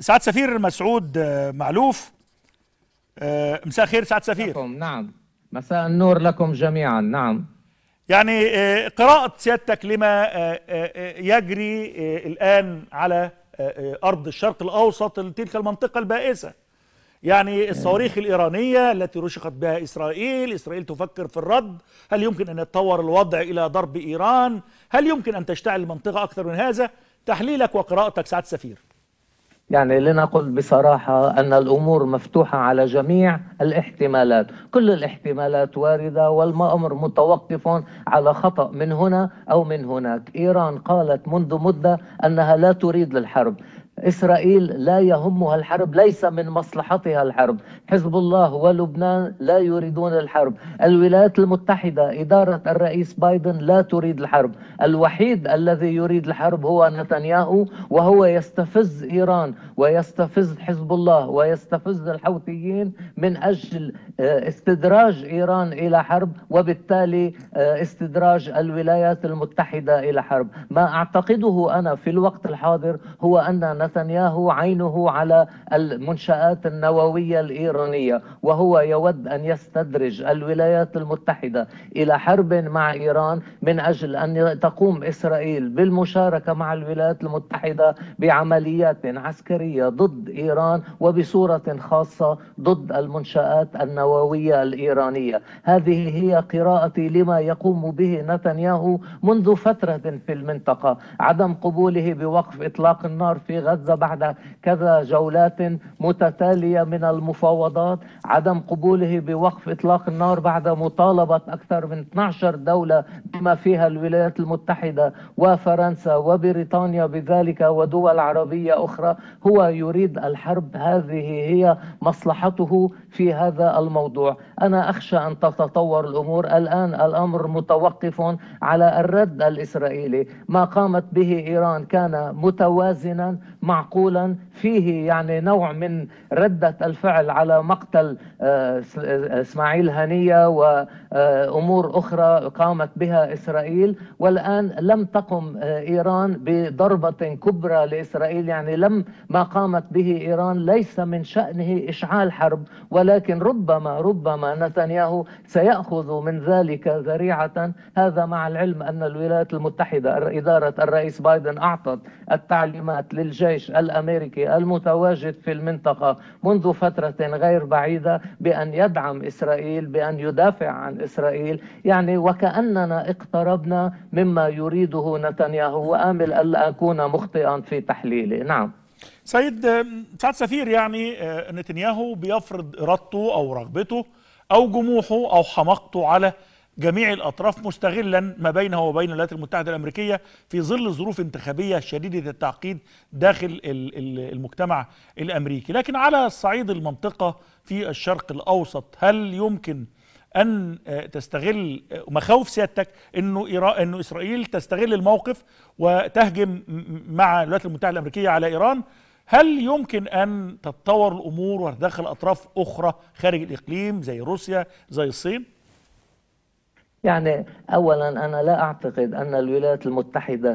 سعادة سفير مسعود معلوف، مساء الخير سعادة سفير. نعم، مساء النور لكم جميعا. نعم، يعني قراءة سيادتك لما يجري الآن على أرض الشرق الأوسط، تلك المنطقة البائسة، يعني الصواريخ الإيرانية التي رشقت بها إسرائيل تفكر في الرد. هل يمكن أن يتطور الوضع إلى ضرب إيران؟ هل يمكن أن تشتعل المنطقة أكثر من هذا؟ تحليلك وقراءتك سعادة سفير. يعني لنقل بصراحة أن الأمور مفتوحة على جميع الاحتمالات، كل الاحتمالات واردة والأمر متوقف على خطأ من هنا أو من هناك. إيران قالت منذ مدة أنها لا تريد الحرب، إسرائيل لا يهمها الحرب، ليس من مصلحتها الحرب، حزب الله ولبنان لا يريدون الحرب، الولايات المتحدة إدارة الرئيس بايدن لا تريد الحرب، الوحيد الذي يريد الحرب هو نتنياهو، وهو يستفز إيران ويستفز حزب الله ويستفز الحوثيين من أجل استدراج إيران إلى حرب، وبالتالي استدراج الولايات المتحدة إلى حرب. ما أعتقده أنا في الوقت الحاضر هو أن نتنياهو عينه على المنشآت النووية الإيرانية، وهو يود أن يستدرج الولايات المتحدة إلى حرب مع إيران من أجل أن تقوم إسرائيل بالمشاركة مع الولايات المتحدة بعمليات عسكرية ضد إيران، وبصورة خاصة ضد المنشآت النووية الإيرانية. هذه هي قراءتي لما يقوم به نتنياهو منذ فترة في المنطقة، عدم قبوله بوقف إطلاق النار في غزة بعد كذا جولات متتالية من المفاوضات، عدم قبوله بوقف إطلاق النار بعد مطالبة أكثر من 12 دولة بما فيها الولايات المتحدة وفرنسا وبريطانيا بذلك ودول عربية أخرى. هو يريد الحرب، هذه هي مصلحته في هذا الموضوع. أنا أخشى أن تتطور الأمور، الآن الأمر متوقف على الرد الإسرائيلي. ما قامت به إيران كان متوازنا معقولا، فيه يعني نوع من ردة الفعل على مقتل إسماعيل هنية وأمور أخرى قامت بها إسرائيل، والآن لم تقم إيران بضربة كبرى لإسرائيل، يعني ما قامت به إيران ليس من شأنه إشعال حرب، ولكن ربما نتنياهو سيأخذ من ذلك ذريعة. هذا مع العلم أن الولايات المتحدة إدارة الرئيس بايدن أعطت التعليمات للجيش الأمريكي المتواجد في المنطقة منذ فترة غير بعيدة بأن يدعم إسرائيل، بأن يدافع عن إسرائيل، يعني وكأننا اقتربنا مما يريده نتنياهو، وآمل ألا أكون مخطئا في تحليلي. نعم سعادة سفير، يعني نتنياهو بيفرض إرادته أو رغبته أو جموحه أو حماقته على جميع الأطراف، مستغلا ما بينه وبين الولايات المتحدة الأمريكية في ظل ظروف انتخابية شديدة التعقيد داخل المجتمع الأمريكي. لكن على صعيد المنطقة في الشرق الأوسط، هل يمكن أن تستغل مخاوف سيادتك أنه إسرائيل تستغل الموقف وتهجم مع الولايات المتحدة الأمريكية على إيران؟ هل يمكن أن تتطور الأمور وتدخل أطراف أخرى خارج الإقليم زي روسيا زي الصين؟ يعني أولا أنا لا أعتقد أن الولايات المتحدة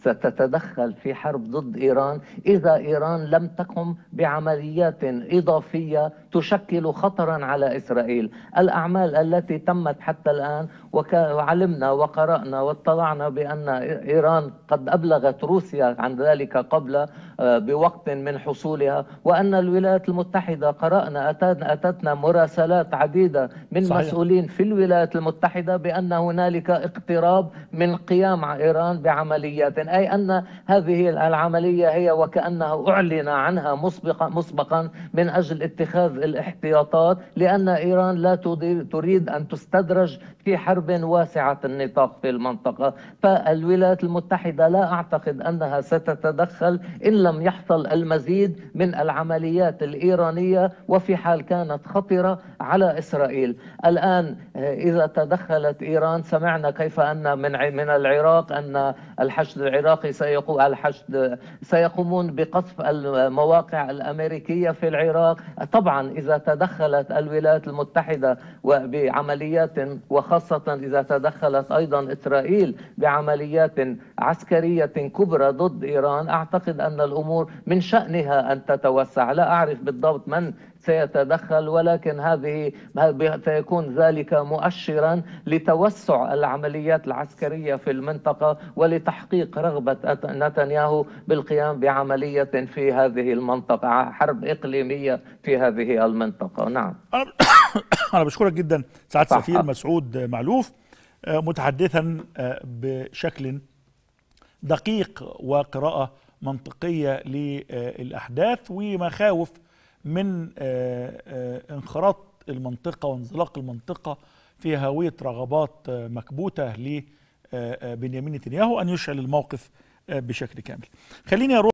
ستتدخل في حرب ضد إيران إذا إيران لم تقم بعمليات إضافية تشكل خطرا على إسرائيل. الأعمال التي تمت حتى الآن، وعلمنا وقرأنا واطلعنا بأن إيران قد أبلغت روسيا عن ذلك قبل بوقت من حصولها، وأن الولايات المتحدة قرأنا أتتنا مراسلات عديدة من صحيح. مسؤولين في الولايات المتحدة بأن هنالك اقتراب من قيام إيران بعمليات، أي أن هذه العملية هي وكأنها أعلن عنها مسبقا من أجل اتخاذ الاحتياطات، لأن إيران لا تريد أن تستدرج في حرب واسعة النطاق في المنطقة. فالولايات المتحدة لا أعتقد أنها ستتدخل إن لم يحصل المزيد من العمليات الإيرانية، وفي حال كانت خطرة على إسرائيل. الآن إذا تدخلت إيران سمعنا كيف أن من العراق أن الحشد العراقي سيقومون بقصف المواقع الأمريكية في العراق. طبعا إذا تدخلت الولايات المتحدة بعمليات، وخاصة إذا تدخلت أيضا إسرائيل بعمليات عسكرية كبرى ضد إيران، أعتقد أن الأمور من شأنها أن تتوسع. لا أعرف بالضبط من سيتدخل، ولكن هذه سيكون ذلك مؤشرا لتوسع العمليات العسكرية في المنطقة ولتحقيق رغبة نتنياهو بالقيام بعملية في هذه المنطقة، حرب إقليمية في هذه المنطقة. نعم. أنا بشكرك جدا سعادة السفير مسعود معلوف، متحدثا بشكل دقيق وقراءة منطقية للأحداث ومخاوف من انخراط المنطقة وانزلاق المنطقة في هاوية رغبات مكبوتة لبنيامين نتنياهو أن يشعل الموقف بشكل كامل. خليني أروح